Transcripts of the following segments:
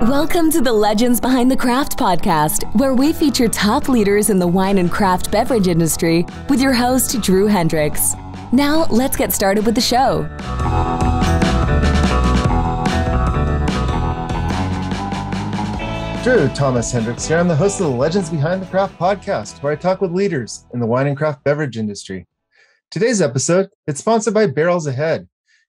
Welcome to the Legends Behind the Craft podcast, where we feature top leaders in the wine and craft beverage industry with your host, Drew Hendricks. Now, let's get started with the show. Drew Thomas Hendricks here. I'm the host of the Legends Behind the Craft podcast, where I talk with leaders in the wine and craft beverage industry. Today's episode, it's sponsored by Barrels Ahead.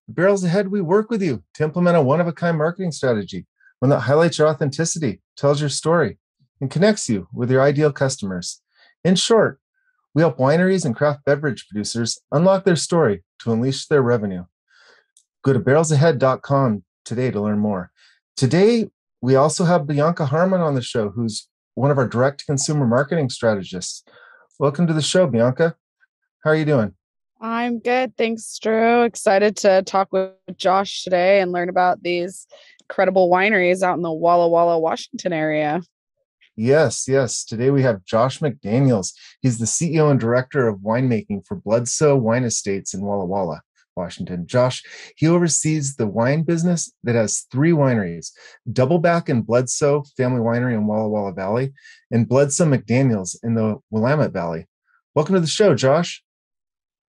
At Barrels Ahead, we work with you to implement a one-of-a-kind marketing strategy, one that highlights your authenticity, tells your story, and connects you with your ideal customers. In short, we help wineries and craft beverage producers unlock their story to unleash their revenue. Go to barrelsahead.com today to learn more. Today, we also have Bianca Harmon on the show, who's one of our direct-to-consumer marketing strategists. Welcome to the show, Bianca. How are you doing? I'm good. Thanks, Drew. Excited to talk with Josh today and learn about these incredible wineries out in the Walla Walla, Washington area. Yes. Today we have Josh McDaniels. He's the CEO and director of winemaking for Bledsoe Wine Estates in Walla Walla, Washington. Josh, he oversees the wine business that has three wineries, Doubleback and Bledsoe Family Winery in Walla Walla Valley, and Bledsoe McDaniels in the Willamette Valley. Welcome to the show, Josh.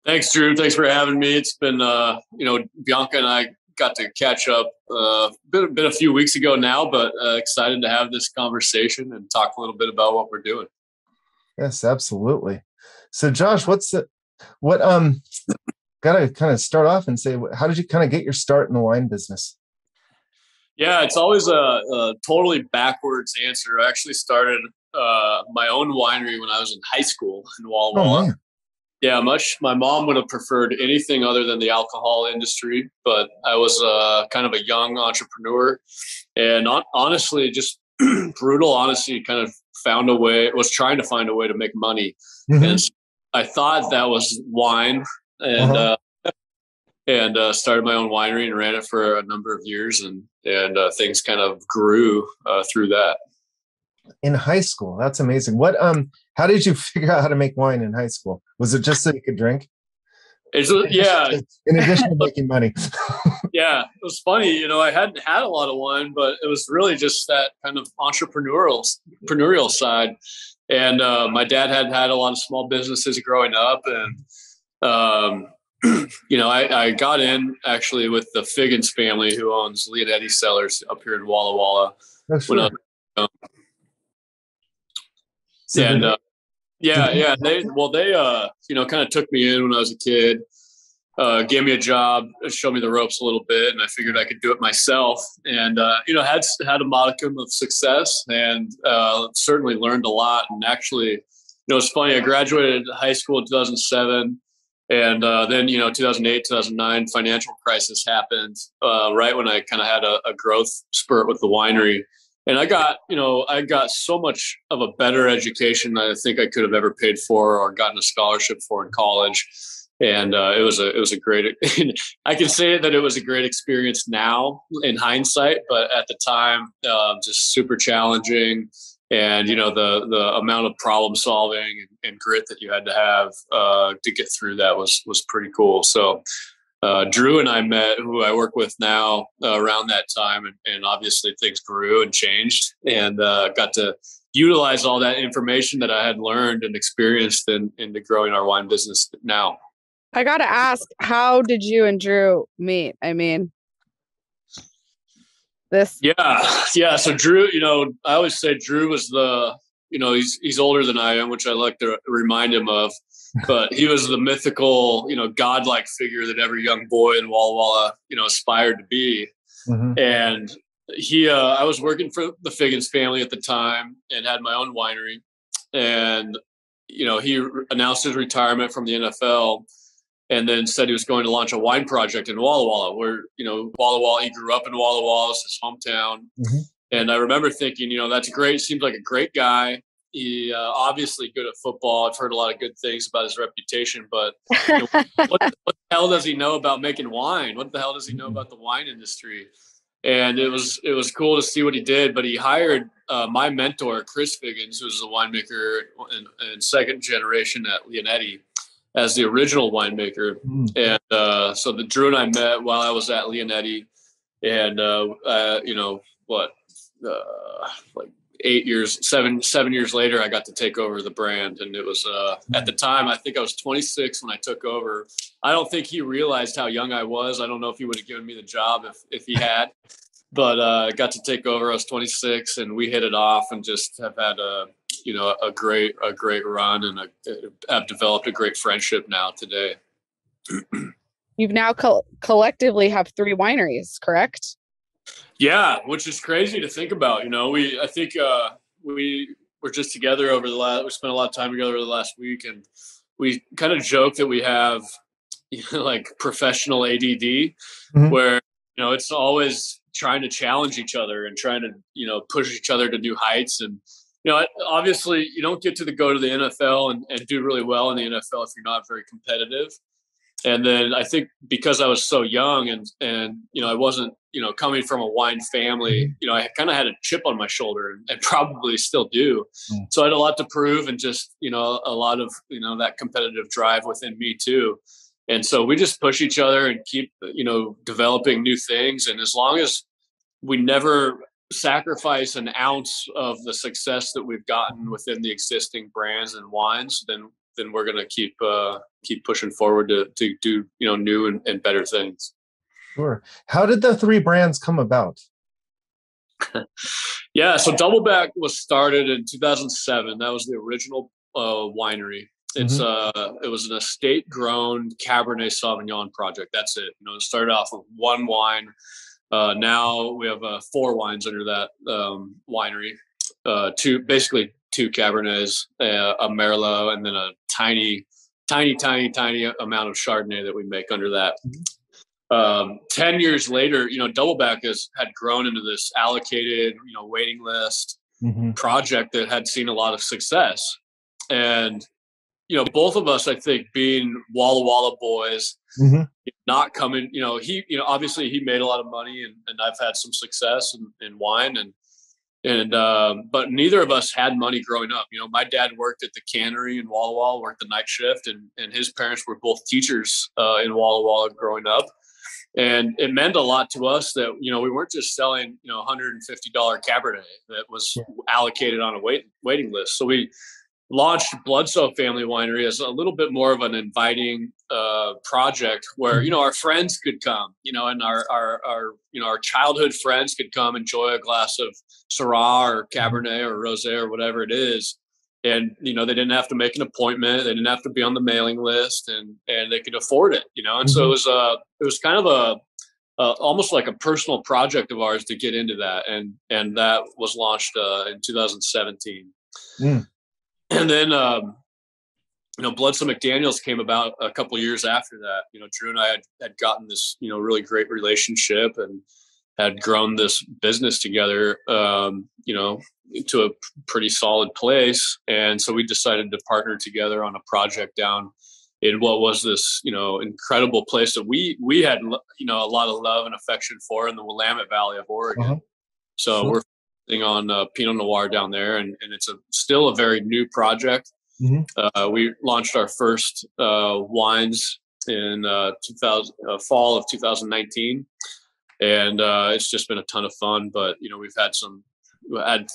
Thanks, Drew. Thanks for having me. It's been, Bianca and I got to catch up been a few weeks ago now, but excited to have this conversation and talk a little bit about what we're doing. Yes, absolutely. So Josh, gotta kind of start off and say, how did you kind of get your start in the wine business? Yeah, it's always a totally backwards answer. I actually started my own winery when I was in high school in Walla Walla. Oh, yeah, my mom would have preferred anything other than the alcohol industry, but I was kind of a young entrepreneur and honestly, just brutal honesty, was trying to find a way to make money. Mm-hmm. And so I thought that was wine and started my own winery and ran it for a number of years and things kind of grew through that. In high school. That's amazing. What, how did you figure out how to make wine in high school? Was it just so you could drink? In addition to making money. Yeah, it was funny. I hadn't had a lot of wine, but it was really just that kind of entrepreneurial side. And my dad had a lot of small businesses growing up. And, I got in actually with the Figgins family, who owns Leonetti Cellars up here in Walla Walla. That's right. They kind of took me in when I was a kid, gave me a job, showed me the ropes a little bit, and I figured I could do it myself. And, had a modicum of success and certainly learned a lot. And actually, it's funny, I graduated high school in 2007. And then, 2008, 2009, financial crisis happened right when I kind of had a growth spurt with the winery. And I got so much of a better education than I think I could have ever paid for or gotten a scholarship for in college. And it was a great, I can say that it was a great experience now in hindsight, but at the time, just super challenging. And, the amount of problem solving and grit that you had to have to get through that was pretty cool. So Drew and I met, who I work with now, around that time, and obviously things grew and changed, and got to utilize all that information that I had learned and experienced into growing our wine business now. I got to ask, how did you and Drew meet? I mean, this. Yeah. So Drew, I always say Drew was the, he's older than I am, which I like to remind him of. But he was the mythical, godlike figure that every young boy in Walla Walla, aspired to be. Mm-hmm. And he, I was working for the Figgins family at the time and had my own winery. And, he announced his retirement from the NFL and then said he was going to launch a wine project in Walla Walla where, Walla Walla, he grew up in Walla Walla, it's his hometown. Mm-hmm. And I remember thinking, that's great. Seems like a great guy. He obviously good at football. I've heard a lot of good things about his reputation, but what the hell does he know about making wine? What the hell does he know about the wine industry? And it was cool to see what he did, but he hired my mentor, Chris Figgins, who's a winemaker and second generation at Leonetti. as the original winemaker. And so the Drew and I met while I was at Leonetti, and you know what, like 8 years, seven years later, I got to take over the brand. And it was at the time, I think I was 26 when I took over. I don't think he realized how young I was. I don't know if he would have given me the job if he had, but I got to take over. I was 26 and we hit it off and just have had a, you know, a great run, and I've developed a great friendship now today. You've now collectively have three wineries, correct? Yeah, which is crazy to think about. You know, I think we were just together over the last, we spent a lot of time together over the last week, and we kind of joke that we have, you know, like professional ADD, where, you know, it's always trying to challenge each other and trying to, you know, push each other to new heights. And, you know, obviously you don't get to go to the NFL and do really well in the NFL if you're not very competitive. And then I think because I was so young and, you know, I wasn't, you know, coming from a wine family, you know, I kind of had a chip on my shoulder, and I probably still do. So I had a lot to prove, and just, you know, a lot of, you know, that competitive drive within me too. And so we just push each other and keep, you know, developing new things. And as long as we never sacrifice an ounce of the success that we've gotten within the existing brands and wines, then we're going to keep pushing forward to do, you know, new and better things. Sure. How did the three brands come about? Yeah. So Doubleback was started in 2007. That was the original winery. It's it was an estate grown Cabernet Sauvignon project. That's it. You know, it started off with one wine. Now we have four wines under that winery. Two Cabernets, a Merlot, and then a tiny amount of Chardonnay that we make under that. 10 years later, you know, Doubleback had grown into this allocated, you know, waiting list project that had seen a lot of success. And, you know, both of us, I think, being Walla Walla boys, not coming, you know, obviously he made a lot of money, and I've had some success in wine, and but neither of us had money growing up. You know, my dad worked at the cannery in Walla Walla, worked the night shift, and his parents were both teachers in Walla Walla growing up. And it meant a lot to us that, you know, we weren't just selling, you know, $150 Cabernet that was allocated on a waiting list. So we launched Bledsoe Family Winery as a little bit more of an inviting project where, you know, our friends could come, you know, and our you know, our childhood friends could come enjoy a glass of Syrah or Cabernet or Rosé or whatever it is. And, you know, they didn't have to make an appointment. They didn't have to be on the mailing list, and they could afford it, you know? And so it was kind of almost like a personal project of ours to get into that. And that was launched in 2017. And then, you know, Bledsoe McDaniels came about a couple of years after that. You know, Drew and I had gotten this, you know, really great relationship and had grown this business together, you know, to a pretty solid place. And so we decided to partner together on a project down in what was this, you know, incredible place that we had, you know, a lot of love and affection for in the Willamette Valley of Oregon. So we're focusing on Pinot Noir down there, and it's still a very new project. We launched our first wines in fall of 2019. And it's just been a ton of fun, but, you know, we've had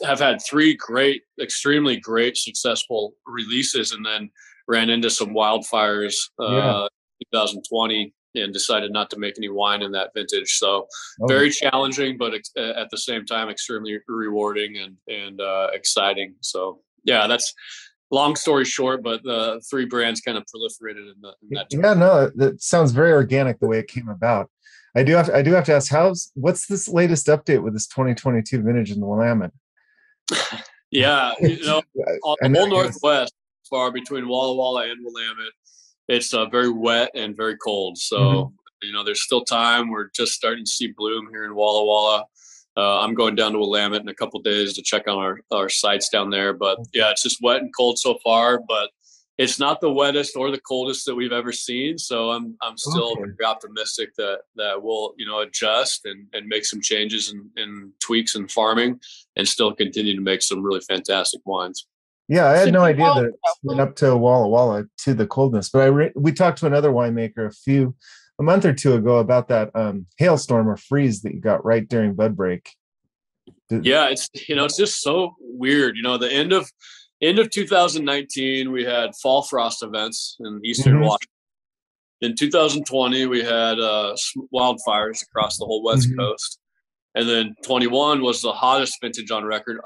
have had three great, extremely great, successful releases, and then ran into some wildfires in 2020 and decided not to make any wine in that vintage. So very challenging, but at the same time, extremely rewarding and exciting. So yeah, that's long story short, but the three brands kind of proliferated in that. Yeah, no, that sounds very organic the way it came about. I do have to ask, what's this latest update with this 2022 vintage in the Willamette? Yeah, you know, on the whole Northwest, far between Walla Walla and Willamette, it's very wet and very cold. So, you know, there's still time. We're just starting to see bloom here in Walla Walla. I'm going down to Willamette in a couple of days to check on our sites down there. But yeah, it's just wet and cold so far, but it's not the wettest or the coldest that we've ever seen, so I'm still very optimistic that we'll, you know, adjust and make some changes and tweaks in farming, and still continue to make some really fantastic wines. Yeah, I had no idea that it went up to Walla Walla to the coldness. But we talked to another winemaker a month or two ago about that hailstorm or freeze that you got right during bud break. Yeah, it's just so weird. You know, the end of 2019, we had fall frost events in Eastern Washington. In 2020, we had wildfires across the whole West Coast. And then 21 was the hottest vintage on record,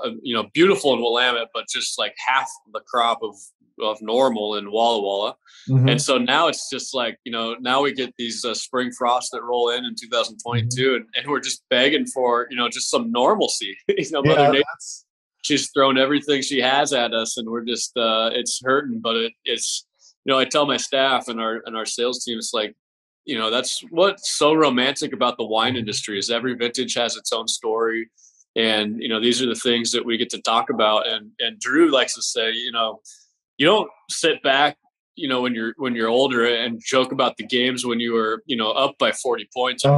beautiful in Willamette, but just like half the crop of normal in Walla Walla. And so now it's just like, now we get these spring frosts that roll in 2022 and we're just begging for, just some normalcy. Mother Nature, she's thrown everything she has at us and we're just, it's hurting, but it's, I tell my staff and our sales team, it's like, that's what's so romantic about the wine industry is every vintage has its own story. And, these are the things that we get to talk about. And Drew likes to say, you don't sit back, when you're older and joke about the games when you were, up by 40 points. We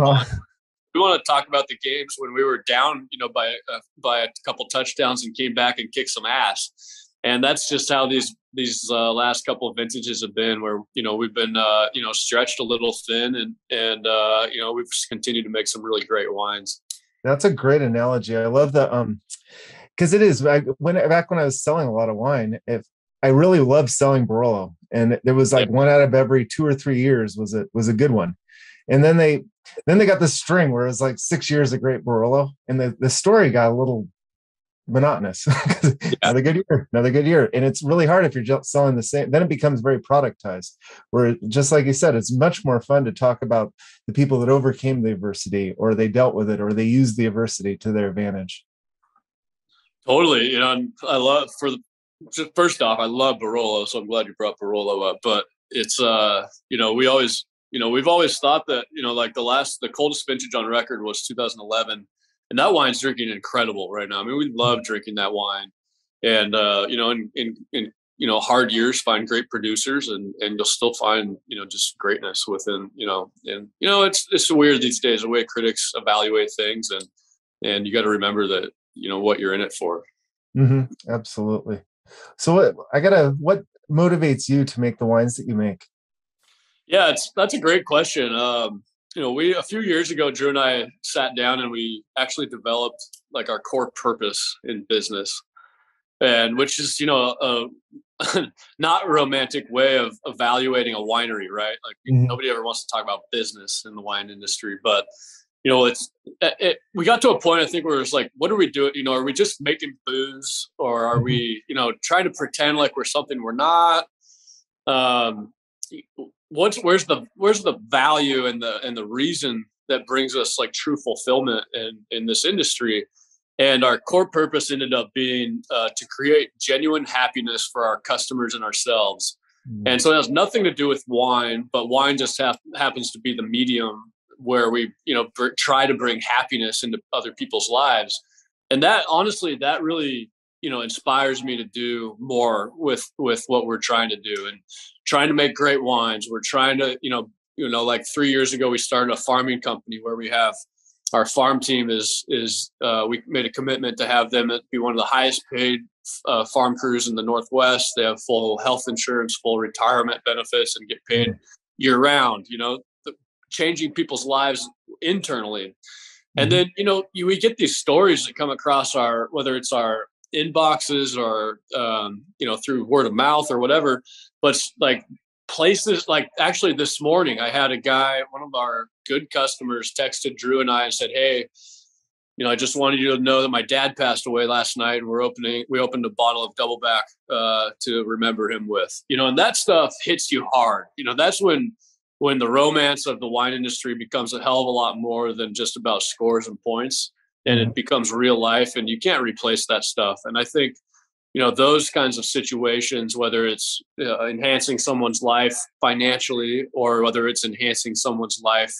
want to talk about the games when we were down, by a couple touchdowns and came back and kicked some ass. And that's just how these last couple of vintages have been, where we've been stretched a little thin, and we've continued to make some really great wines. That's a great analogy. I love that because it is. Back when I was selling a lot of wine, I really loved selling Barolo, and there was like one out of every 2 or 3 years was a good one, and then they got this string where it was like 6 years of great Barolo, and the story got a little monotonous. Another good year. And it's really hard if you're just selling the same. Then it becomes very productized, where just like you said, it's much more fun to talk about the people that overcame the adversity, or they dealt with it, or they used the adversity to their advantage. Totally. First off, I love Barolo, so I'm glad you brought Barolo up. But it's we've always thought that the coldest vintage on record was 2011. And that wine's drinking incredible right now. I mean, we love drinking that wine, and in hard years, find great producers, and you'll still find just greatness within it's weird these days the way critics evaluate things, and you got to remember that what you're in it for. Absolutely. So what motivates you to make the wines that you make? Yeah, that's a great question. We a few years ago, Drew and I sat down and we actually developed like our core purpose in business, and which is a not romantic way of evaluating a winery, right? Like nobody ever wants to talk about business in the wine industry, but we got to a point I think where it was like, what are we doing? Are we just making booze, or are we trying to pretend like we're something we're not? Where's the value and the reason that brings us like true fulfillment in this industry? And our core purpose ended up being to create genuine happiness for our customers and ourselves. And so it has nothing to do with wine, but wine just happens to be the medium where we try to bring happiness into other people's lives. And that honestly, that really inspires me to do more with what we're trying to do and trying to make great wines. We're trying to, like 3 years ago, we started a farming company where we have our farm team is we made a commitment to have them be one of the highest paid farm crews in the Northwest. They have full health insurance, full retirement benefits, and get paid year round, changing people's lives internally. And then, we get these stories that come across whether it's our inboxes or through word of mouth or whatever, but like places like actually this morning I had a guy, one of our good customers, texted Drew and I and said, hey, I just wanted you to know that my dad passed away last night, and we opened a bottle of Doubleback to remember him with. And that stuff hits you hard. That's when the romance of the wine industry becomes a hell of a lot more than just about scores and points. And it becomes real life, and you can't replace that stuff. And I think, those kinds of situations, whether it's enhancing someone's life financially or whether it's enhancing someone's life,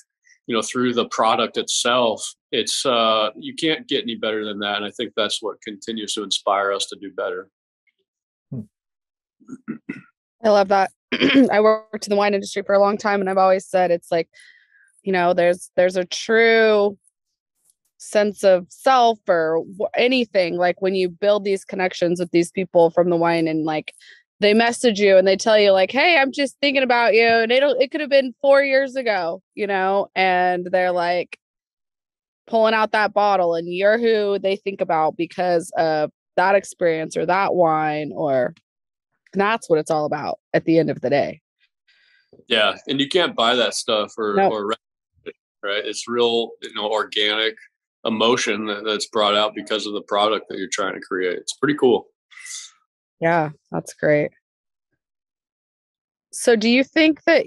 through the product itself, it's you can't get any better than that. And I think that's what continues to inspire us to do better. I love that. I worked in the wine industry for a long time, and I've always said it's like, there's a true sense of self or anything. Like when you build these connections with these people from the wine and like they message you and they tell you like, hey, I'm just thinking about you. And it could have been 4 years ago, you know, and they're like pulling out that bottle and you're who they think about because of that experience or that wine, or that's what it's all about at the end of the day. Yeah. And you can't buy that stuff or right. It's real, you know, organic emotion that's brought out because of the product that you're trying to create. It's pretty cool. Yeah, that's great. So do you think that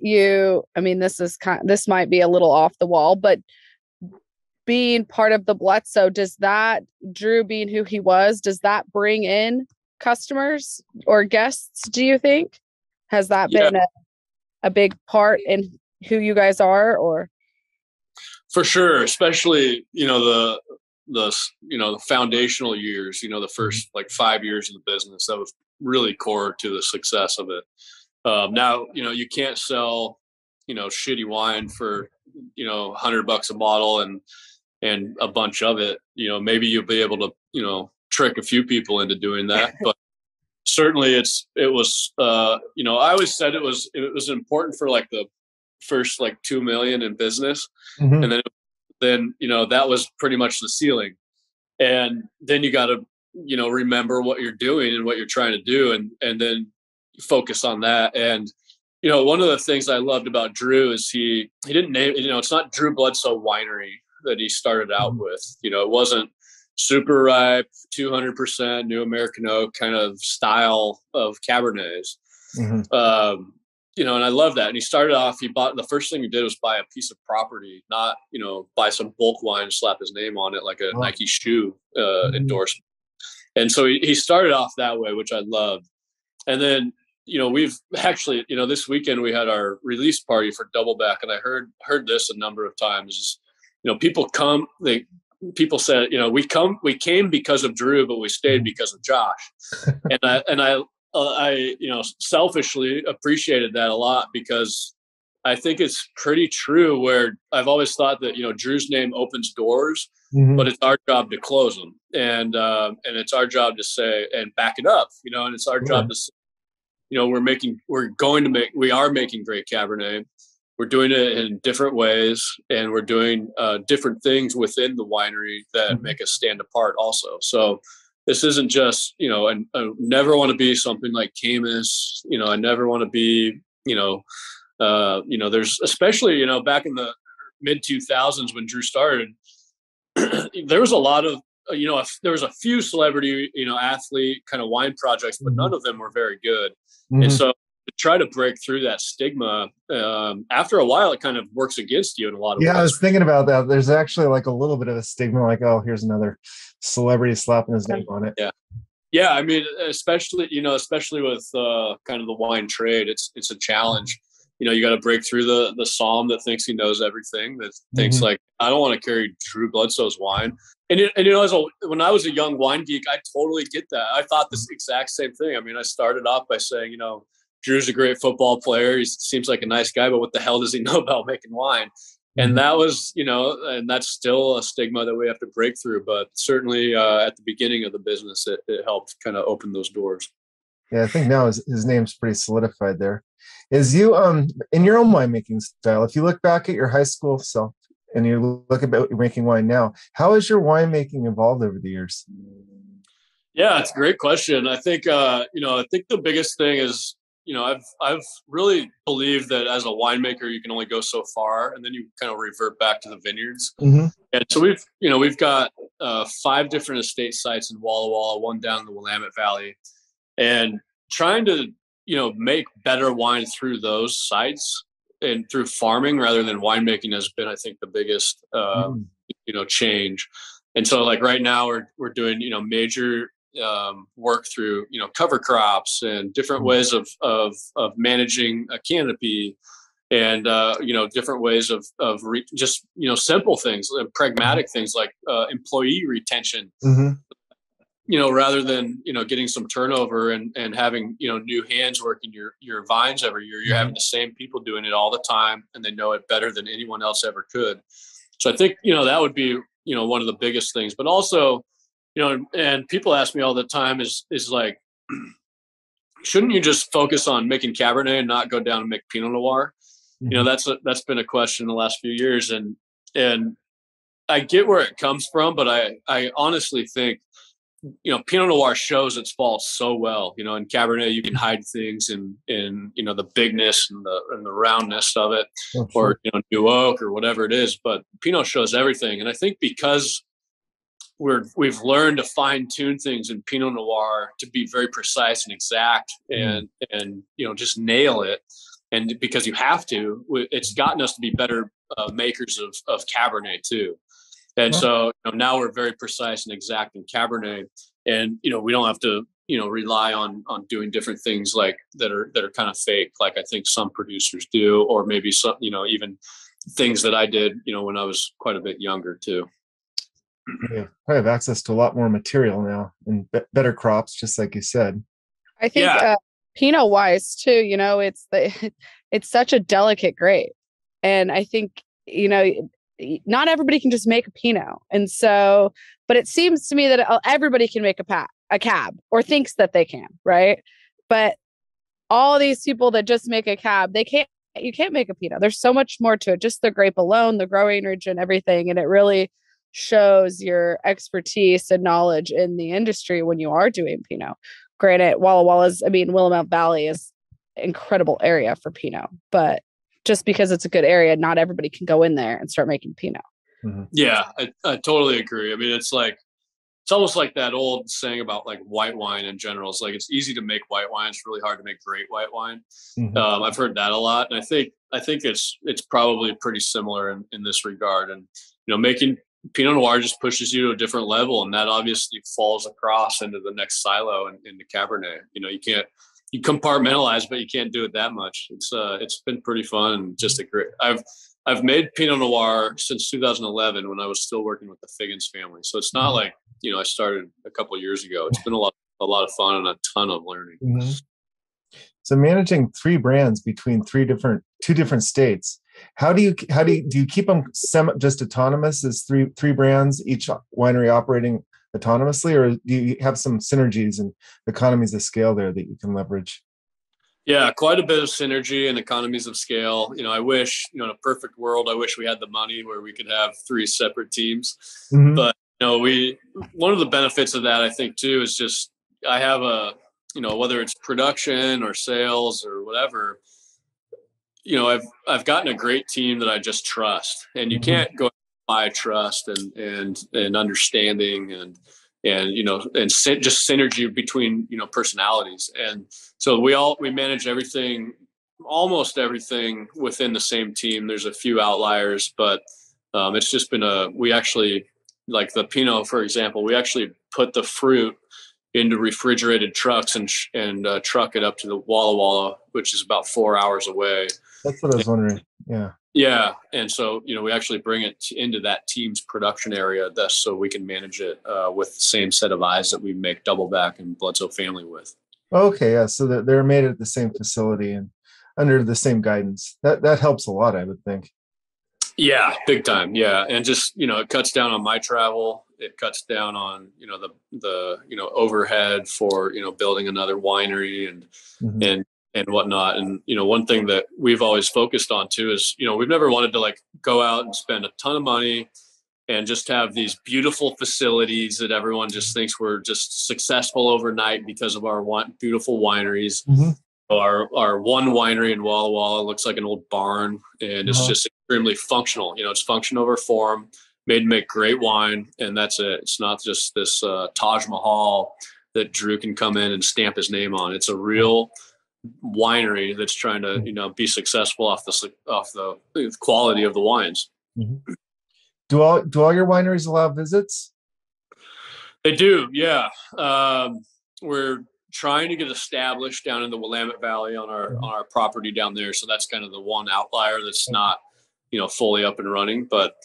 this might be a little off the wall, but being part of the Bledsoe, Drew being who he was, does that bring in customers or guests, do you think? Has that been a big part in who you guys are, or? For sure, especially, you know, the foundational years, you know, the first like 5 years of the business, that was really core to the success of it. Now, you know, you can't sell, you know, shitty wine for, you know, $100 a bottle and a bunch of it. You know, maybe you'll be able to, you know, trick a few people into doing that, but certainly it was you know, I always said it was important for like the first like 2 million in business. Mm-hmm. And then, you know, that was pretty much the ceiling. And then you got to, you know, remember what you're doing and what you're trying to do and then focus on that. And, you know, one of the things I loved about Drew is he didn't name, you know, it's not Drew Bledsoe Winery that he started out with. You know, it wasn't super ripe, 200% new American oak kind of style of Cabernets. Mm-hmm. You know, and I love that. And he started off, the first thing he did was buy a piece of property, not, you know, buy some bulk wine, slap his name on it, like a Nike shoe endorsement. And so he started off that way, which I loved. And then, you know, we've actually, you know, this weekend we had our release party for Doubleback, and I heard this a number of times, you know, people said, you know, we came because of Drew, but we stayed because of Josh. And I, you know, selfishly appreciated that a lot, because I think it's pretty true where I've always thought that, you know, Drew's name opens doors, mm-hmm. but it's our job to close them. And it's our job to say, and back it up, you know, and it's our job to say, you know, we are making great Cabernet. We're doing it in different ways, and we're doing different things within the winery that mm-hmm. make us stand apart also. So, this isn't just, you know, and I never want to be something like Camus, you know, I never want to be, you know, there's especially, you know, back in the mid 2000s when Drew started, there was a lot of, you know, there was a few celebrity, you know, athlete kind of wine projects, but none of them were very good. Mm-hmm. And so to try to break through that stigma, after a while, it kind of works against you in a lot of ways. Yeah, I was thinking about that. There's actually like a little bit of a stigma, like, oh, here's another celebrity slapping his name on it. Yeah. I mean, especially with kind of the wine trade, it's a challenge. You know, you got to break through the psalm that thinks he knows everything, that thinks mm-hmm. like, I don't want to carry Drew Bledsoe's wine. And you know, when I was a young wine geek, I totally get that. I thought this exact same thing. I mean, I started off by saying, you know, Drew's a great football player. He seems like a nice guy, but what the hell does he know about making wine? And that was, you know, and that's still a stigma that we have to break through. But certainly at the beginning of the business, it helped kind of open those doors. Yeah, I think now his name's pretty solidified there. Is you, in your own winemaking style, if you look back at your high school self and you look at what you're making wine now, how has your winemaking evolved over the years? Yeah, it's a great question. I think, you know, I think the biggest thing is, you know, I've really believed that as a winemaker, you can only go so far, and then you kind of revert back to the vineyards. Mm-hmm. And so we've got 5 different estate sites in Walla Walla, one down in the Willamette Valley, and trying to, you know, make better wine through those sites and through farming rather than winemaking has been, I think, the biggest, you know, change. And so like right now we're doing, you know, major work through, you know, cover crops and different ways of managing a canopy, and you know, different ways of just, you know, simple things, pragmatic things like employee retention, mm-hmm. you know, rather than, you know, getting some turnover and having, you know, new hands working your vines every year. You're having the same people doing it all the time, and they know it better than anyone else ever could. So I think, you know, that would be, you know, one of the biggest things. But also, you know, and people ask me all the time is like, shouldn't you just focus on making Cabernet and not go down and make Pinot Noir? Mm-hmm. You know, that's been a question in the last few years. And I get where it comes from, but I honestly think, you know, Pinot Noir shows its faults so well. You know, in Cabernet, you can hide things in you know, the bigness and the roundness of it, that's or true. You know, new oak or whatever it is. But Pinot shows everything, and I think because we've learned to fine tune things in Pinot Noir to be very precise and exact, and you know, just nail it. And because you have to, it's gotten us to be better makers of Cabernet too. And so you know, now we're very precise and exact in Cabernet, and you know, we don't have to, you know, rely on doing different things like that are kind of fake, like I think some producers do, or maybe some, you know, even things that I did, you know, when I was quite a bit younger too. Yeah, I have access to a lot more material now and better crops, just like you said. I think Pinot wise too, you know, it's such a delicate grape, and I think, you know, not everybody can just make a Pinot. And so, but it seems to me that everybody can make a cab, or thinks that they can, right? But all these people that just make a cab, you can't make a Pinot. There's so much more to it, just the grape alone, the growing region, everything. And it really shows your expertise and knowledge in the industry when you are doing Pinot. Granted, Willamette Valley is an incredible area for Pinot, but just because it's a good area, not everybody can go in there and start making Pinot. Mm-hmm. Yeah, I totally agree. I mean, it's almost like that old saying about like white wine in general. It's like, it's easy to make white wine. It's really hard to make great white wine. Mm-hmm. I've heard that a lot. And I think it's probably pretty similar in this regard. And, you know, making Pinot Noir just pushes you to a different level. And that obviously falls across into the next silo in the Cabernet. You know, you compartmentalize, but you can't do it that much. It's been pretty fun and just a great. I've made Pinot Noir since 2011 when I was still working with the Figgins family. So it's not like, you know, I started a couple of years ago. It's been a lot of fun and a ton of learning. Mm-hmm. So managing three brands between two different states, how do you keep them just autonomous as three brands, each winery operating autonomously, or do you have some synergies and economies of scale there that you can leverage? Yeah, quite a bit of synergy and economies of scale. You know, I wish, you know, in a perfect world, I wish we had the money where we could have three separate teams. Mm-hmm. But, you know, one of the benefits of that, I think, too, is just I have a, you know, whether it's production or sales or whatever, you know, I've gotten a great team that I just trust, and you can't go by trust and understanding and you know, and just synergy between, you know, personalities. And so we manage everything, almost everything within the same team. There's a few outliers, but it's just been we actually, like the Pinot, for example, we actually put the fruit into refrigerated trucks and truck it up to the Walla Walla, which is about 4 hours away. That's what I was wondering. Yeah. Yeah. And so, you know, we actually bring it into that team's production area, thus so we can manage it with the same set of eyes that we make Doubleback and Bledsoe Family with. Okay. Yeah. So they're made at the same facility and under the same guidance. That helps a lot, I would think. Yeah, big time. Yeah. And just, you know, it cuts down on my travel. It cuts down on, you know, the you know, overhead for, you know, building another winery and whatnot. And, you know, one thing that we've always focused on too is, you know, we've never wanted to like go out and spend a ton of money and just have these beautiful facilities that everyone just thinks we're just successful overnight because of our beautiful wineries. Mm-hmm. Our one winery in Walla Walla looks like an old barn, and it's just extremely functional. You know, it's function over form, made to make great wine, and that's it. It's not just this Taj Mahal that Drew can come in and stamp his name on. It's a real winery that's trying to, you know, be successful off the quality of the wines. Mm-hmm. Do all your wineries allow visits? They do, yeah. We're trying to get established down in the Willamette Valley on our property down there. So that's kind of the one outlier that's not, you know, fully up and running. But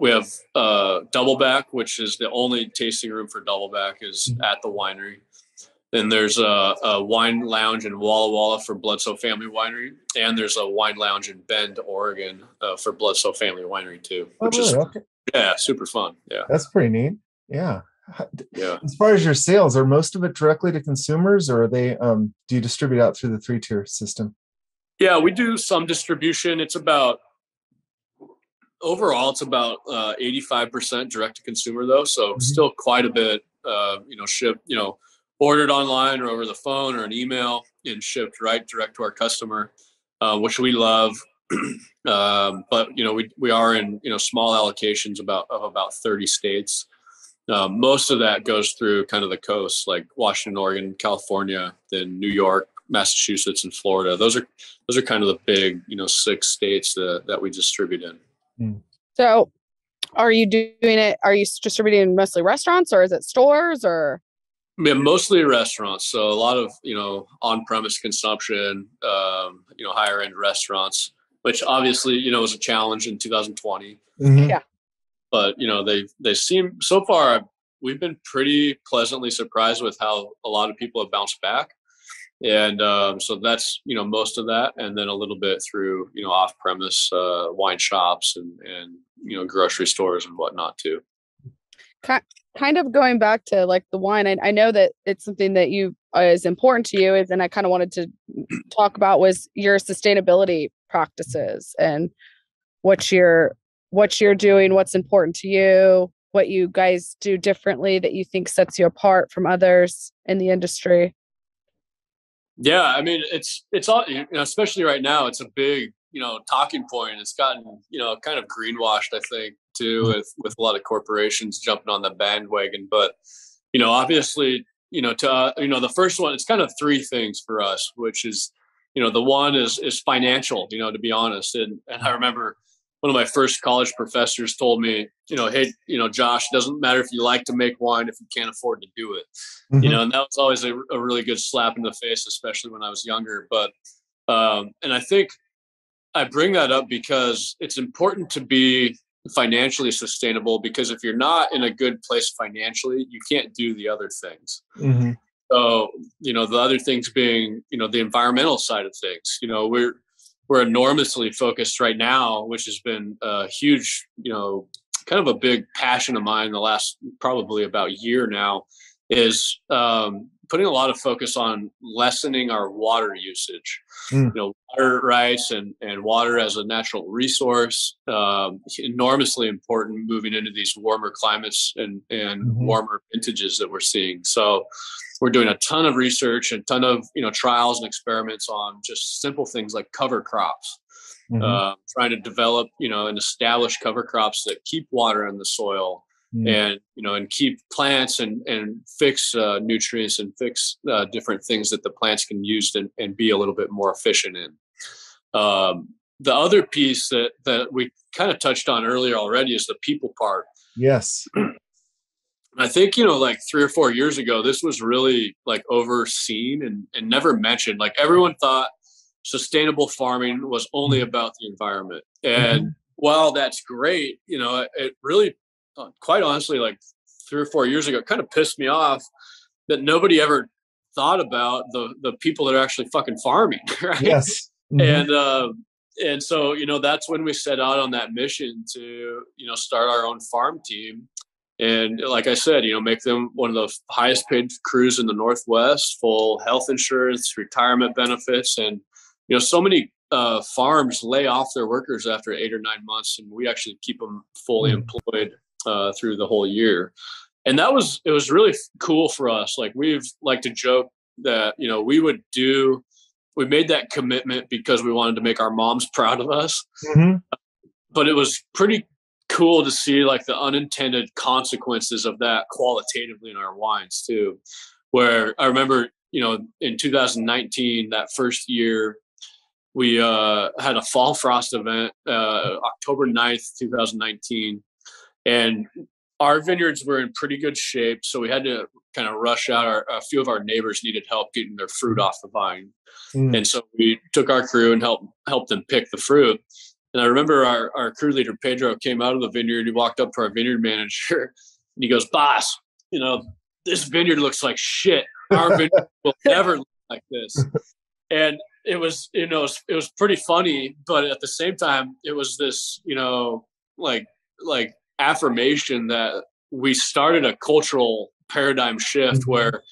we have Doubleback, which is the only tasting room for Doubleback is at the winery. Then there's a wine lounge in Walla Walla for Bledsoe Family Winery. And there's a wine lounge in Bend, Oregon for Bledsoe Family Winery too, which is Yeah, super fun. Yeah, that's pretty neat. Yeah. Yeah. As far as your sales, are most of it directly to consumers, or are they? Do you distribute out through the 3-tier system? Yeah, we do some distribution. It's about overall, it's about 85% direct to consumer, though. So still quite a bit. Shipped. Ordered online or over the phone or an email, and shipped right direct to our customer, which we love. But we are in small allocations about 30 states. Most of that goes through kind of the coast, like Washington, Oregon, California, then New York, Massachusetts, and Florida. Those are kind of the big 6 states that we distribute in. So, are you doing it? Are you distributing mostly restaurants, or is it stores, or? Yeah, mostly restaurants. So a lot of on-premise consumption. Higher end restaurants, which obviously was a challenge in 2020. Mm-hmm. Yeah. But, they seem so far, we've been pretty pleasantly surprised with how a lot of people have bounced back. And so that's, most of that. And then a little bit through, off-premise wine shops and grocery stores and whatnot too. Kind of going back to like the wine, I know that it's something that is important to you, and I kind of wanted to talk about was your sustainability practices and what you're doing, what's important to you, what you guys do differently that you think sets you apart from others in the industry. Yeah. I mean, it's all, especially right now, it's a big, talking point. It's gotten, kind of greenwashed, I think, too, with a lot of corporations jumping on the bandwagon. But, obviously, the first one, it's kind of 3 things for us, which is, the one is financial, to be honest. And I remember, one of my first college professors told me, hey, Josh, it doesn't matter if you like to make wine if you can't afford to do it. Mm-hmm. And that was always a really good slap in the face, especially when I was younger. But, and I think I bring that up because it's important to be financially sustainable, because if you're not in a good place financially, you can't do the other things. Mm-hmm. So, the other things being, the environmental side of things. We're enormously focused right now, which has been a huge, kind of a big passion of mine the last probably about a year now, is putting a lot of focus on lessening our water usage. Mm. Water rights and water as a natural resource, enormously important moving into these warmer climates and warmer vintages that we're seeing. So we're doing a ton of research and ton of trials and experiments on just simple things like cover crops, trying to develop and establish cover crops that keep water in the soil and and keep plants and fix nutrients and fix different things that the plants can use and be a little bit more efficient in. The other piece that we kind of touched on earlier already is the people part. Yes. I think, like 3 or 4 years ago, this was really like overseen and never mentioned. Like everyone thought sustainable farming was only about the environment. And while that's great, it really, quite honestly, like 3 or 4 years ago, it kind of pissed me off that nobody ever thought about the people that are actually fucking farming. Right? Yes. Mm-hmm. And so, that's when we set out on that mission to, start our own farm team. And like I said, make them one of the highest paid crews in the Northwest, full health insurance, retirement benefits. And, so many farms lay off their workers after 8 or 9 months, and we actually keep them fully employed through the whole year. And it was really cool for us. Like we've like to joke that, we made that commitment because we wanted to make our moms proud of us, but it was pretty cool to see like the unintended consequences of that qualitatively in our wines too, where I remember, in 2019, that first year we, had a fall frost event, October 9th, 2019. And our vineyards were in pretty good shape. So we had to kind of rush out. A few of our neighbors needed help getting their fruit off the vine. Mm. And so we took our crew and helped them pick the fruit. And I remember our crew leader, Pedro, came out of the vineyard. He walked up to our vineyard manager and he goes, "Boss, this vineyard looks like shit. Our vineyard will never look like this." And it was, it was pretty funny, but at the same time, it was this, like affirmation that we started a cultural paradigm shift where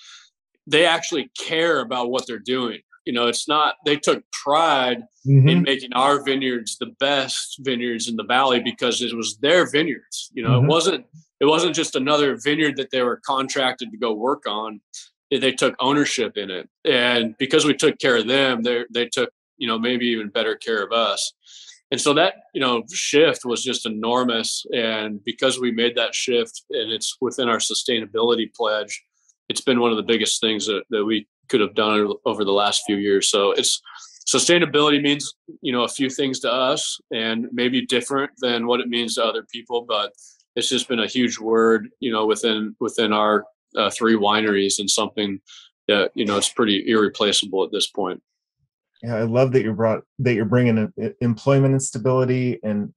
they actually care about what they're doing. You know, it's not, they took pride in making our vineyards the best vineyards in the valley because it was their vineyards. You know, it wasn't just another vineyard that they were contracted to go work on. They took ownership in it. And because we took care of them, they took, you know, maybe even better care of us. And so that, you know, shift was just enormous. And because we made that shift and it's within our sustainability pledge, it's been one of the biggest things that we could have done over the last few years. So it's sustainability means, you know, a few things to us and maybe different than what it means to other people, but it's just been a huge word, you know, within our three wineries and something that, you know, it's pretty irreplaceable at this point. Yeah. I love that you're bringing employment and stability and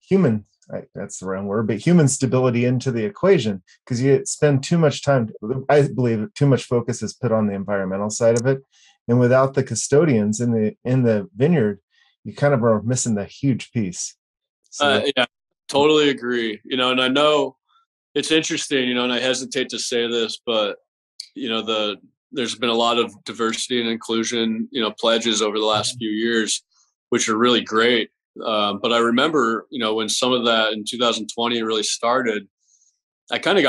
human, that's the wrong word, but human stability into the equation, because you spend too much time, I believe too much focus is put on the environmental side of it. And without the custodians in the vineyard, you kind of are missing that huge piece. So yeah, totally agree. You know, and I know it's interesting, you know, and I hesitate to say this, but, you know, there's been a lot of diversity and inclusion, you know, pledges over the last few years, which are really great. But I remember, you know, when some of that in 2020 really started, I kind of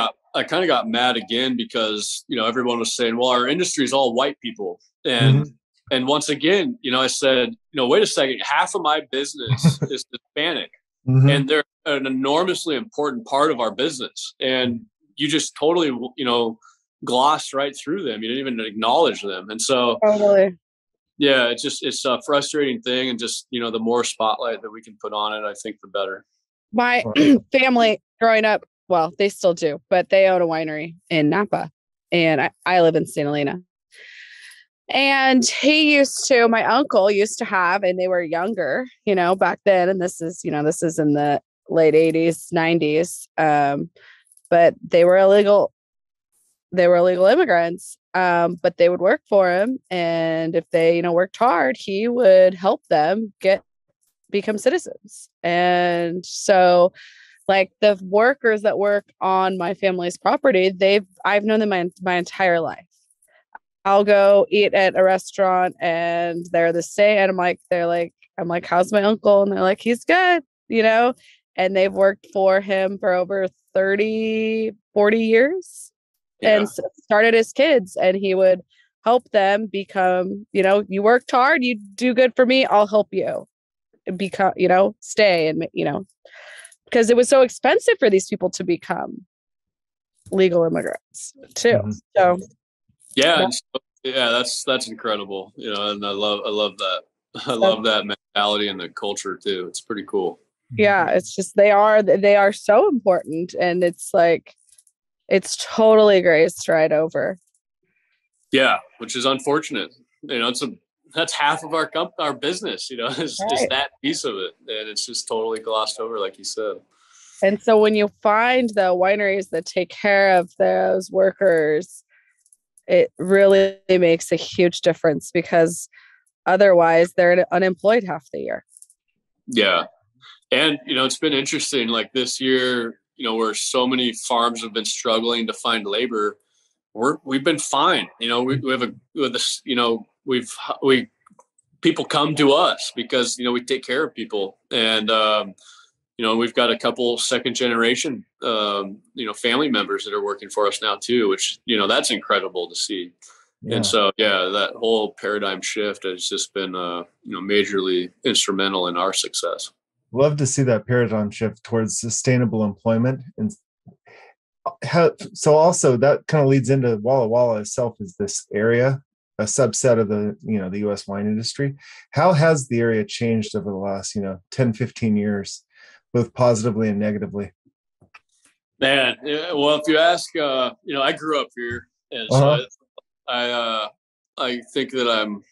got mad again because, you know, everyone was saying, well, our industry is all white people. And once again, you know, I said, you know, wait a second, half of my business is Hispanic and they're an enormously important part of our business. And you just totally, you know, glossed right through them. You didn't even acknowledge them. And so totally. Yeah, it's a frustrating thing. And just, you know, the more spotlight that we can put on it, I think the better. My family growing up, well, they still do, but they own a winery in Napa and I live in St. Helena. And my uncle used to have, and they were younger, you know, back then. And this is in the late 80s, 90s. But they were illegal immigrants. But they would work for him. And if they, you know, worked hard, he would help them become citizens. And so like the workers that work on my family's property, I've known them my entire life. I'll go eat at a restaurant and they're the same. And I'm like, how's my uncle? And they're like, he's good, you know, and they've worked for him for over 40 years. Yeah. And started as kids, and he would help them become, you know, you worked hard, you do good for me, I'll help you become, you know, stay. And, you know, because it was so expensive for these people to become legal immigrants too. So yeah, that's incredible. You know, and I love that mentality and the culture too. It's pretty cool. Yeah. It's just, they are so important, and it's like, it's totally grazed right over. Yeah, which is unfortunate. You know, that's half of our business, you know, it's right. Just that piece of it. And it's just totally glossed over, like you said. And so when you find the wineries that take care of those workers, it really makes a huge difference, because otherwise they're unemployed half the year. Yeah. And, you know, it's been interesting, like this year, you know, where so many farms have been struggling to find labor, we've been fine. You know, people come to us because, you know, we take care of people. And, you know, we've got a couple second generation, you know, family members that are working for us now too, which, you know, that's incredible to see. Yeah. And so, yeah, that whole paradigm shift has just been, you know, majorly instrumental in our success. Love to see that paradigm shift towards sustainable employment. And so also that kind of leads into Walla Walla itself is this area, a subset of the, you know, the U.S. wine industry. How has the area changed over the last, you know, 10, 15 years, both positively and negatively? Man, well, if you ask, you know, I grew up here, and so I think that I'm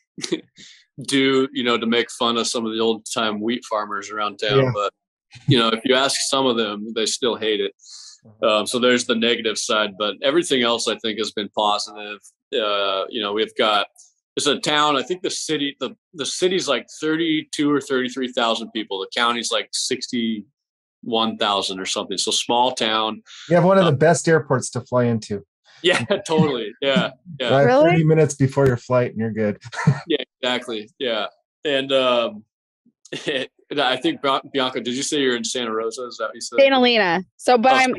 due, you know, to make fun of some of the old time wheat farmers around town. Yeah. But, you know, if you ask some of them, they still hate it. So there's the negative side, but everything else I think has been positive. You know, it's a town, I think the city's like 32 or 33,000 people. The county's like 60, 1,000 or something. So small town. You have one of the best airports to fly into. Yeah, totally. Yeah. Yeah. Really? 30 minutes before your flight and you're good. Yeah, exactly. Yeah. And I think, Bianca, did you say you're in Santa Rosa? Is that what you said? Santa Elena. So, but I'm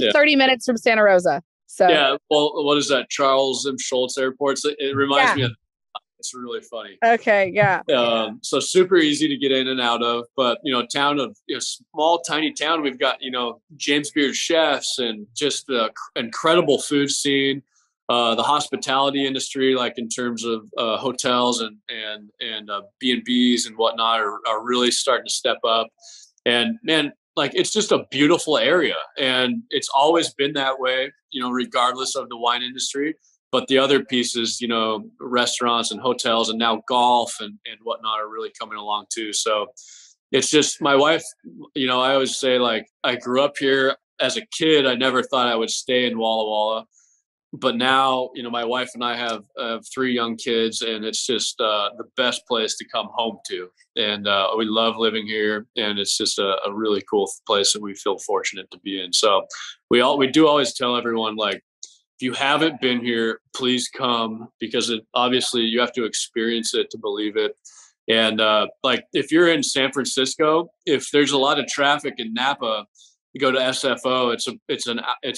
30 minutes from Santa Rosa. So yeah. Well, what is that? Charles M. Schulz Airport. It reminds me of. It's really funny. Okay. Yeah. So super easy to get in and out of, but town of small, tiny town. We've got, James Beard chefs and just the incredible food scene, the hospitality industry, like in terms of hotels and B&Bs and whatnot are really starting to step up. And man, like, it's just a beautiful area, and it's always been that way, regardless of the wine industry. But the other pieces, restaurants and hotels and now golf and whatnot are really coming along too. So it's just my wife, I always say, like, I grew up here as a kid. I never thought I would stay in Walla Walla. But now, my wife and I have 3 young kids, and it's just the best place to come home to. And we love living here, and it's just a really cool place that we feel fortunate to be in. So we always tell everyone, like, if you haven't been here, please come, because obviously you have to experience it to believe it. And like, if you're in San Francisco, if there's a lot of traffic in Napa, you go to SFO, it's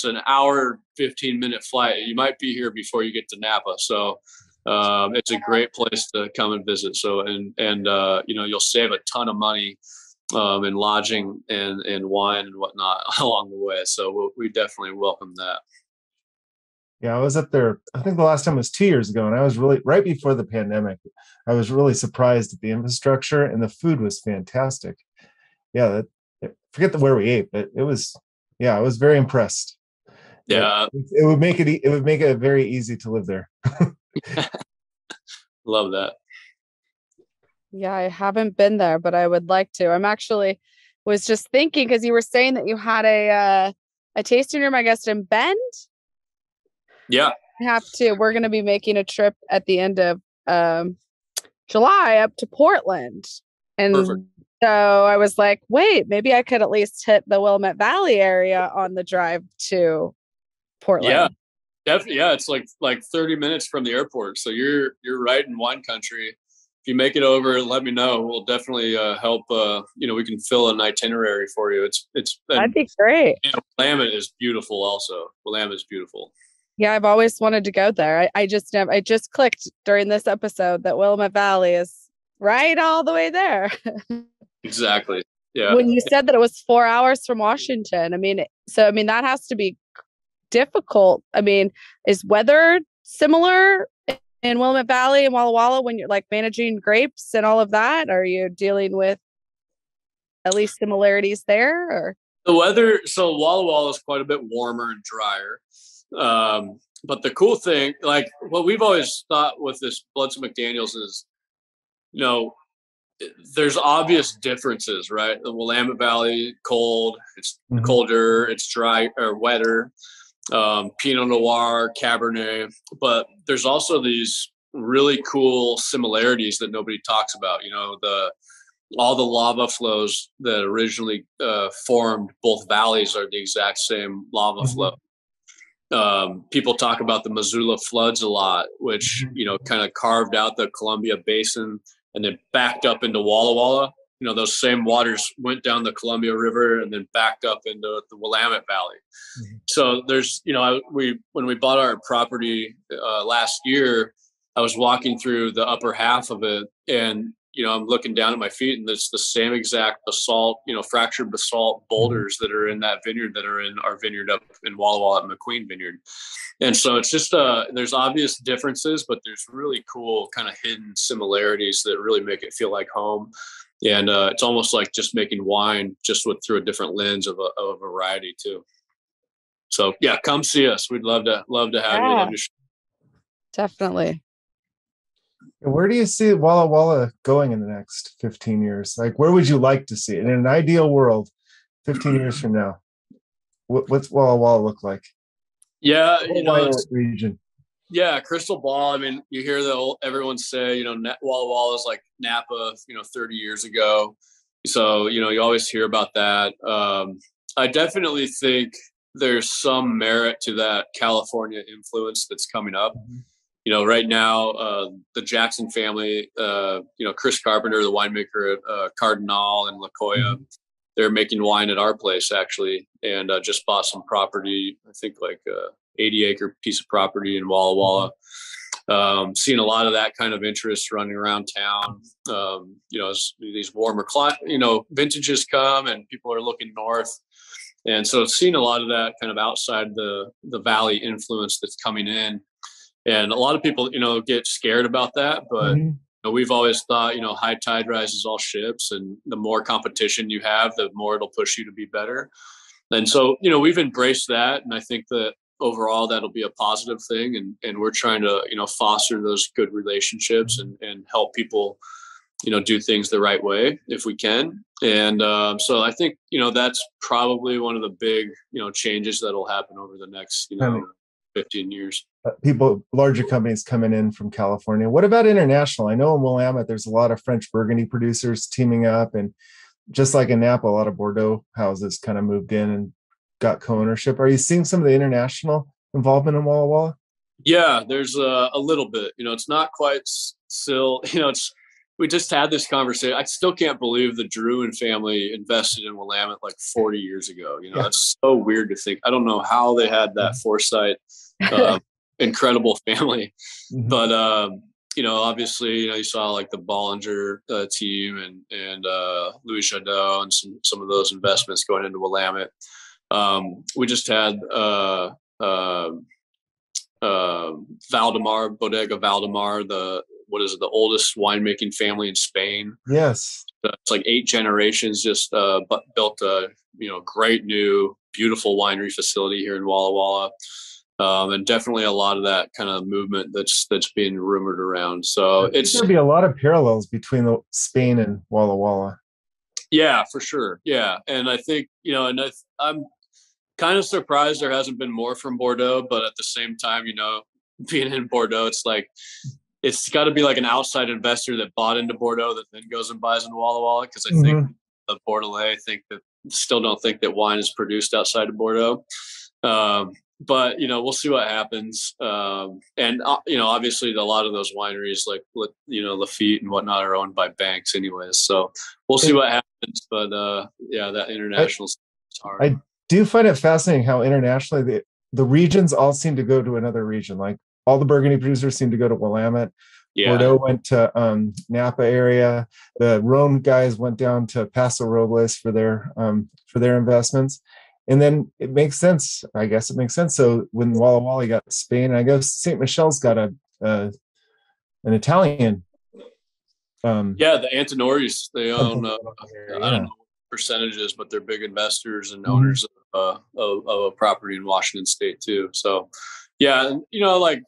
an hour, 15-minute flight. You might be here before you get to Napa. So it's a great place to come and visit. So, and you'll save a ton of money in lodging and wine and whatnot along the way. So we definitely welcome that. Yeah, I was up there, I think the last time was 2 years ago, and I was really, right before the pandemic, I was really surprised at the infrastructure, and the food was fantastic. Yeah, forget where we ate, but it was, I was very impressed. Yeah. It would make it very easy to live there. Love that. Yeah, I haven't been there, but I would like to. I'm actually was just thinking, because you were saying that you had a tasting room, I guess, in Bend. Yeah, we're going to be making a trip at the end of July up to Portland. And perfect. So I was like, wait, maybe I could at least hit the Willamette Valley area on the drive to Portland. Yeah, definitely. Yeah, it's like 30 minutes from the airport. So you're right in wine country. If you make it over, let me know. We'll definitely help. We can fill an itinerary for you. That'd be great. You know, Willamette is beautiful also. Willamette is beautiful. Yeah, I've always wanted to go there. I just clicked during this episode that Willamette Valley is right all the way there. Exactly. Yeah. When you said that it was 4 hours from Washington, I mean that has to be difficult. I mean, is weather similar in Willamette Valley and Walla Walla when you're like managing grapes and all of that? Are you dealing with at least similarities there? Or the weather? So Walla Walla is quite a bit warmer and drier. But the cool thing, like what we've always thought with this Bledsoe McDaniels is, there's obvious differences, right? The Willamette Valley, cold, it's colder, it's dry or wetter, Pinot Noir, Cabernet, but there's also these really cool similarities that nobody talks about. All the lava flows that originally formed both valleys are the exact same lava flow. People talk about the Missoula floods a lot, which, kind of carved out the Columbia Basin and then backed up into Walla Walla. Those same waters went down the Columbia River and then backed up into the Willamette Valley. Mm-hmm. So there's, when we bought our property last year, I was walking through the upper half of it, and, I'm looking down at my feet, and it's the same exact basalt, fractured basalt boulders that are in that vineyard that are in our vineyard up in Walla Walla at McQueen Vineyard. And so it's just, there's obvious differences, but there's really cool kind of hidden similarities that really make it feel like home. And it's almost like just making wine just through a different lens of a variety too. So yeah, come see us. We'd love to have you. Definitely. Where do you see Walla Walla going in the next 15 years? Like, where would you like to see it? In an ideal world, 15 years from now, what's Walla Walla look like? Yeah, region. Yeah, crystal ball. I mean, you hear everyone say, Walla Walla is like Napa, 30 years ago. So, you know, you always hear about that. I definitely think there's some merit to that California influence that's coming up. You know, right now, the Jackson family, you know, Chris Carpenter, the winemaker at Cardinal and La Coya, they're making wine at our place, actually, and just bought some property, I think like an 80-acre piece of property in Walla Walla. Seeing a lot of that kind of interest running around town, you know, as these warmer, vintages come and people are looking north. And so seeing a lot of that kind of outside the valley influence that's coming in. And a lot of people, you know, get scared about that, but you know, we've always thought, you know, high tide rises all ships, and the more competition you have, the more it'll push you to be better. And so, you know, we've embraced that. And I think that overall, that'll be a positive thing. And we're trying to, you know, foster those good relationships and help people, you know, do things the right way if we can. And so I think, you know, that's probably one of the big, you know, changes that'll happen over the next, you know, 15 years. People, larger companies coming in from California. What about international? I know in Willamette, there's a lot of French Burgundy producers teaming up. And just like in Napa, a lot of Bordeaux houses kind of moved in and got co-ownership. Are you seeing some of the international involvement in Walla Walla? Yeah, there's a little bit. You know, it's not quite still, you know, it's, we just had this conversation. I still can't believe the Drew and family invested in Willamette like 40 years ago. You know, that's so weird to think. I don't know how they had that foresight. Incredible family. But, you know, obviously, you know, you saw like the Bollinger team and Louis Chadeau and some of those investments going into Willamette. We just had Valdemar, Bodega Valdemar, the oldest winemaking family in Spain. Yes. It's like 8 generations just built a, you know, great new, beautiful winery facility here in Walla Walla. And definitely a lot of that kind of movement that's being rumored around. So it's going to be a lot of parallels between Spain and Walla Walla. Yeah, for sure. Yeah. And I think, you know, and I'm kind of surprised there hasn't been more from Bordeaux, but at the same time, you know, being in Bordeaux, it's like, it's got to be like an outside investor that bought into Bordeaux that then goes and buys in Walla Walla. Cause I think the Bordelais still don't think that wine is produced outside of Bordeaux. But, you know, we'll see what happens. You know, obviously a lot of those wineries, like, you know, Lafite and whatnot, are owned by banks anyways. So we'll see what happens. But yeah, that international stuff is hard. I do find it fascinating how internationally the regions all seem to go to another region. Like all the Burgundy producers seem to go to Willamette. Yeah. Bordeaux went to Napa area. The Rhone guys went down to Paso Robles for their investments. And then it makes sense. I guess it makes sense. So when Walla Walla got Spain, I guess St. Michel's got an Italian. Yeah, the Antinoris, they own, I don't know what percentages, but they're big investors and owners of a property in Washington State too. So yeah, you know, like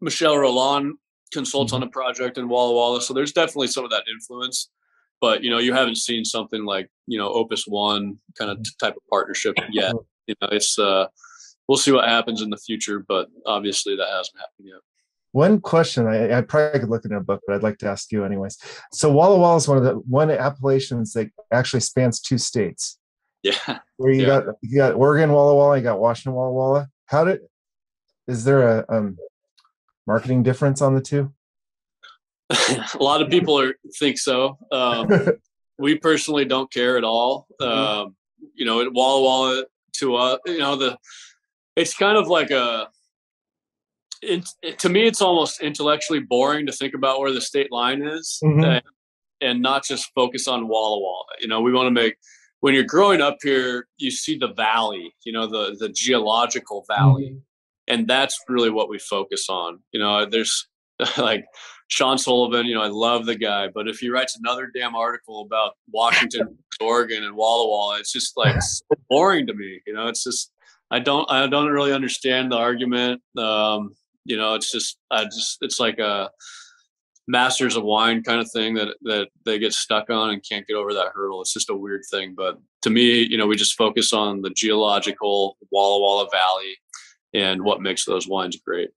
Michelle Roland consults on a project in Walla Walla. So there's definitely some of that influence. But, you know, you haven't seen something like, you know, Opus One kind of type of partnership yet. You know, it's we'll see what happens in the future, but obviously that hasn't happened yet. One question I probably could look in a book, but I'd like to ask you anyways. So Walla Walla is one appellations that actually spans 2 states. Yeah. Where you got Oregon Walla Walla, you got Washington Walla Walla. Is there a marketing difference on the 2? A lot of people think so. We personally don't care at all. You know, at Walla Walla, to us, you know, it's kind of like to me, it's almost intellectually boring to think about where the state line is and not just focus on Walla Walla. You know, we want to when you're growing up here, you see the valley, you know, the geological valley. And that's really what we focus on. You know, there's like Sean Sullivan, you know, I love the guy, but if he writes another damn article about Washington, Oregon, and Walla Walla, it's just like so boring to me. You know, it's just I don't really understand the argument. You know, it's just it's like a Masters of Wine kind of thing that they get stuck on and can't get over that hurdle. It's just a weird thing, but to me, you know, we just focus on the geological Walla Walla Valley and what makes those wines great.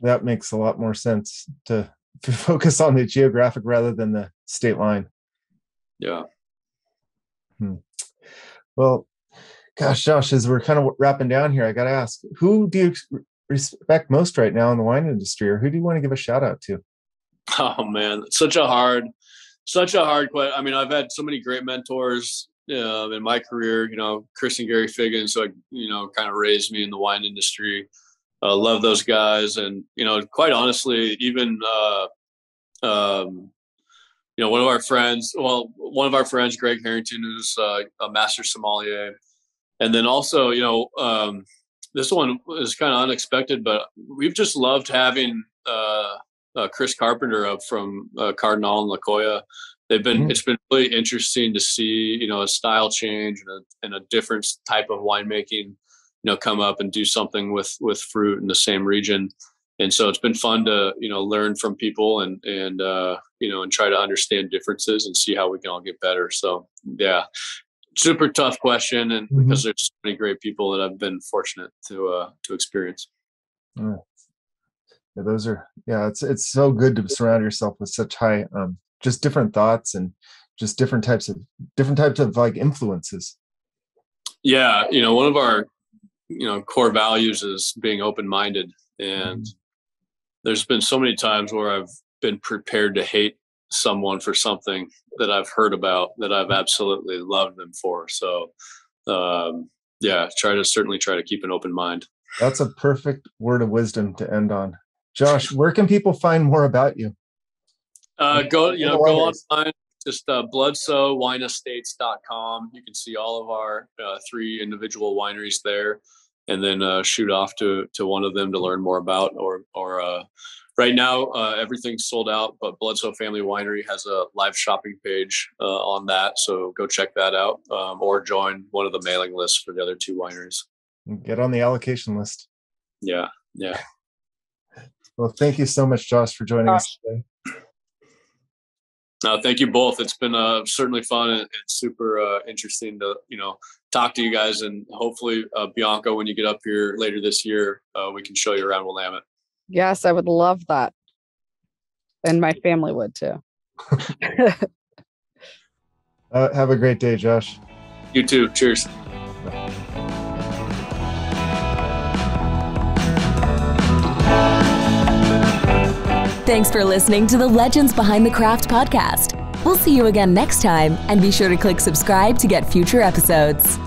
That makes a lot more sense to focus on the geographic rather than the state line. Yeah. Well, gosh, Josh, as we're kind of wrapping down here, I got to ask, who do you respect most right now in the wine industry, or who do you want to give a shout out to? Oh man, such a hard question. I mean, I've had so many great mentors in my career, Chris and Gary Figgins, so, kind of raised me in the wine industry. I love those guys. And, quite honestly, even, one of our friends, Greg Harrington, who's a master sommelier. And then also, this one is kind of unexpected, but we've just loved having Chris Carpenter up from Cardinal and La Coya. It's been really interesting to see, a style change and a different type of winemaking, come up and do something with fruit in the same region. And so it's been fun to, learn from people and try to understand differences and see how we can all get better. So yeah, super tough question. And because there's so many great people that I've been fortunate to experience. Yeah. Yeah, it's so good to surround yourself with such high, just different thoughts and just different types of like influences. Yeah. One of our, core values is being open-minded. And there's been so many times where I've been prepared to hate someone for something that I've heard about that I've absolutely loved them for. So, try to keep an open mind. That's a perfect word of wisdom to end on. Josh, where can people find more about you? Go online. Just BledsoeWineEstates.com. You can see all of our three individual wineries there, and then shoot off to one of them to learn more about. Or right now, everything's sold out, but Bledsoe Family Winery has a live shopping page on that. So go check that out, or join one of the mailing lists for the other two wineries. Get on the allocation list. Yeah, yeah. Well, thank you so much, Josh, for joining us today. No, thank you both. It's been certainly fun and super interesting to, talk to you guys. And hopefully, Bianca, when you get up here later this year, we can show you around Willamette. Yes, I would love that. And my family would too. Have a great day, Josh. You too. Cheers. Bye. Thanks for listening to the Legends Behind the Craft podcast. We'll see you again next time, and be sure to click subscribe to get future episodes.